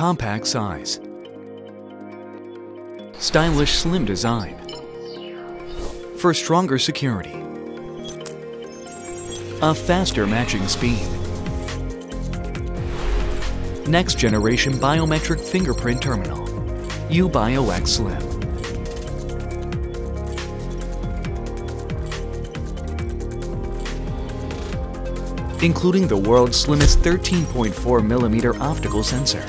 compact size, stylish slim design for stronger security, a faster matching speed, next generation biometric fingerprint terminal, UBio-X Slim. Including the world's slimmest 13.4mm optical sensor.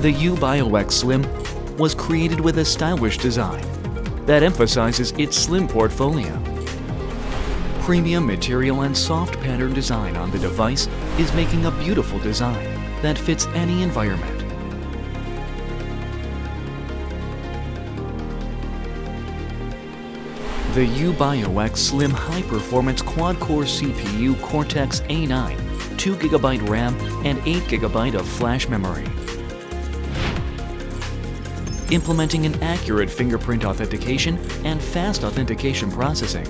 The UBio-X Slim was created with a stylish design that emphasizes its slim portfolio. Premium material and soft pattern design on the device is making a beautiful design that fits any environment. The UBio-X Slim high-performance quad-core CPU Cortex-A9, 2GB RAM and 8GB of flash memory. Implementing an accurate fingerprint authentication and fast authentication processing.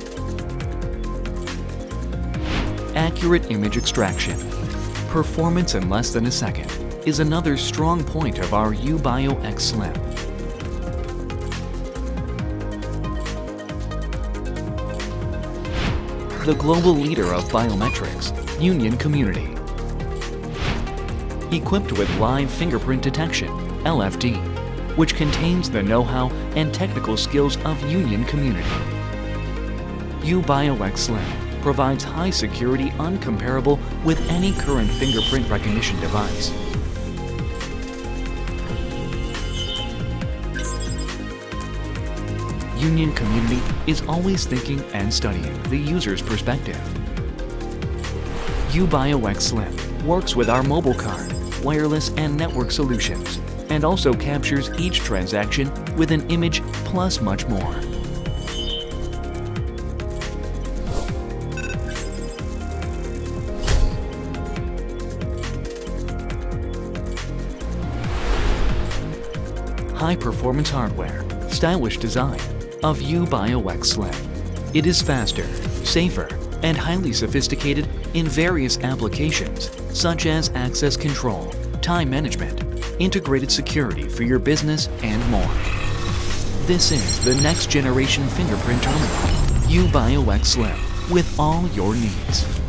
Accurate image extraction. Performance in less than a second is another strong point of our UBio-X Slim. The global leader of biometrics, Union Community. Equipped with live fingerprint detection, LFD, which contains the know-how and technical skills of Union Community. UBio-X Slim provides high security uncomparable with any current fingerprint recognition device. Union Community is always thinking and studying the user's perspective. UBio-X Slim works with our mobile card, wireless and network solutions, and also captures each transaction with an image plus much more. High-performance hardware, stylish design of UBio-X Slim. It is faster, safer, and highly sophisticated in various applications such as access control, time management, integrated security for your business, and more. This is the next generation fingerprint terminal, UBio-X Slim, with all your needs.